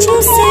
तुझसे